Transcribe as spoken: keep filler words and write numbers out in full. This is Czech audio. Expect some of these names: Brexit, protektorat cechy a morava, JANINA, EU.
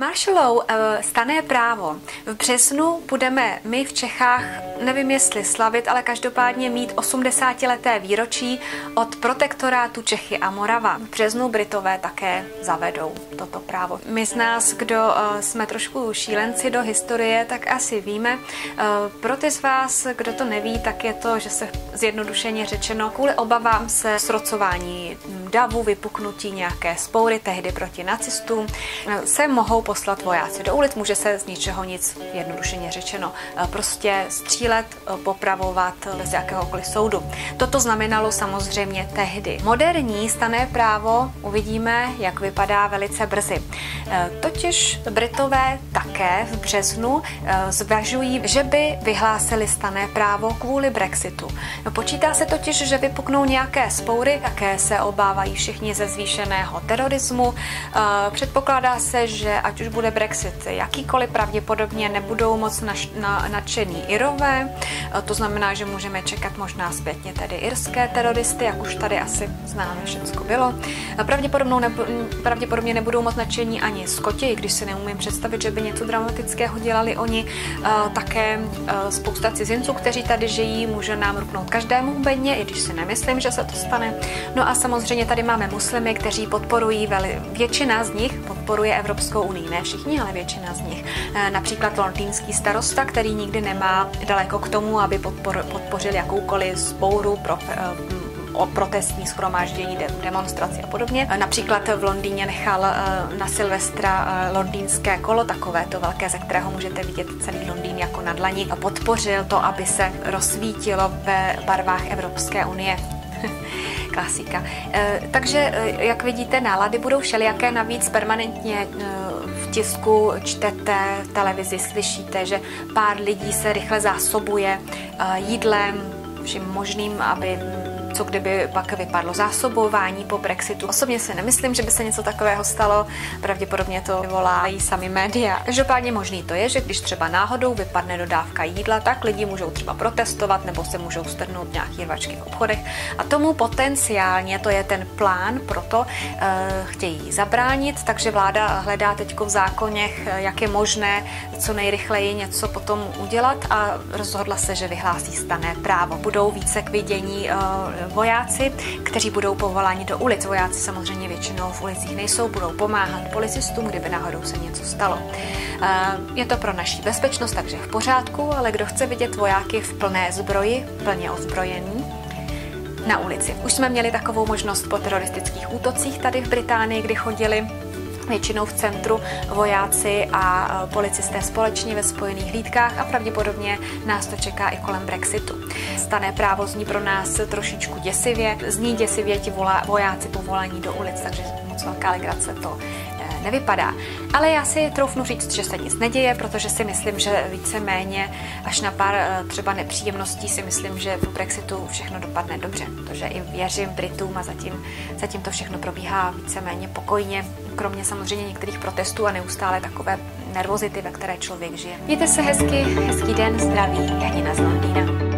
Martial law, stanné právo. V březnu budeme my v Čechách, nevím jestli slavit, ale každopádně mít osmdesátileté výročí od protektorátu Čechy a Morava. V březnu Britové také zavedou toto právo. My z nás, kdo jsme trošku šílenci do historie, tak asi víme. Pro ty z vás, kdo to neví, tak je to, že se zjednodušeně řečeno kvůli obavám se srocování davu, vypuknutí nějaké spory tehdy proti nacistům, se mohou poslat vojáci do ulic, může se z ničeho nic, jednodušeně řečeno, prostě střílet, popravovat bez jakéhokoliv soudu. Toto znamenalo samozřejmě tehdy. Moderní stanné právo uvidíme, jak vypadá velice brzy. Totiž Britové také v březnu zvažují, že by vyhlásili stanné právo kvůli Brexitu. Počítá se totiž, že vypuknou nějaké spory, také se obávají všichni ze zvýšeného terorismu. Předpokládá se, že ať už bude Brexit jakýkoliv, pravděpodobně nebudou moc nadšení Irové, to znamená, že můžeme čekat možná zpětně tedy irské teroristy, jak už tady asi známe, všechno bylo. Pravděpodobně nebudou moc nadšení ani Skoti, i když si neumím představit, že by něco dramatického dělali oni. Také spousta cizinců, kteří tady žijí, může nám rupnout každému bedně, i když si nemyslím, že se to stane. No a samozřejmě tady máme muslimy, kteří podporují, většina z nich podporuje Evropskou unii, ne všichni, ale většina z nich. Například londýnský starosta, který nikdy nemá daleko k tomu, aby podpořil jakoukoliv spouru pro o protestní shromáždění, demonstraci a podobně. Například v Londýně nechal na Silvestra londýnské kolo, takové to velké, ze kterého můžete vidět celý Londýn jako na dlani. Podpořil to, aby se rozsvítilo ve barvách Evropské unie. Klasika. Takže, jak vidíte, nálady budou všelijaké, navíc permanentně v tisku čtete, v televizi slyšíte, že pár lidí se rychle zásobuje jídlem, vším možným, aby co kdyby pak vypadlo zásobování po Brexitu. Osobně si nemyslím, že by se něco takového stalo, pravděpodobně to volají sami média. Každopádně možný to je, že když třeba náhodou vypadne dodávka jídla, tak lidi můžou třeba protestovat nebo se můžou strhnout nějaké rvačky v obchodech a tomu potenciálně, to je ten plán, proto e, chtějí zabránit, takže vláda hledá teď v zákoněch, jak je možné co nejrychleji něco potom udělat a rozhodla se, že vyhlásí stanné právo. Budou více k vidění e, vojáci, kteří budou povoláni do ulic. Vojáci samozřejmě většinou v ulicích nejsou, budou pomáhat policistům, kdyby náhodou se něco stalo. Je to pro naši bezpečnost, takže v pořádku, ale kdo chce vidět vojáky v plné zbroji, plně ozbrojení, na ulici. Už jsme měli takovou možnost po teroristických útocích tady v Británii, kdy chodili většinou v centru vojáci a policisté společně ve spojených hlídkách a pravděpodobně nás to čeká i kolem Brexitu. Stanné právo zní pro nás trošičku děsivě, zní děsivě ti vojáci povolaní do ulic, takže moc velká legrace to nevypadá. Ale já si troufnu říct, že se nic neděje, protože si myslím, že víceméně až na pár třeba nepříjemností si myslím, že po Brexitu všechno dopadne dobře, protože i věřím Britům a zatím, zatím to všechno probíhá víceméně pokojně, kromě samozřejmě některých protestů a neustále takové nervozity, ve které člověk žije. Mějte se hezky, hezký den, zdraví, Janina z Londýna.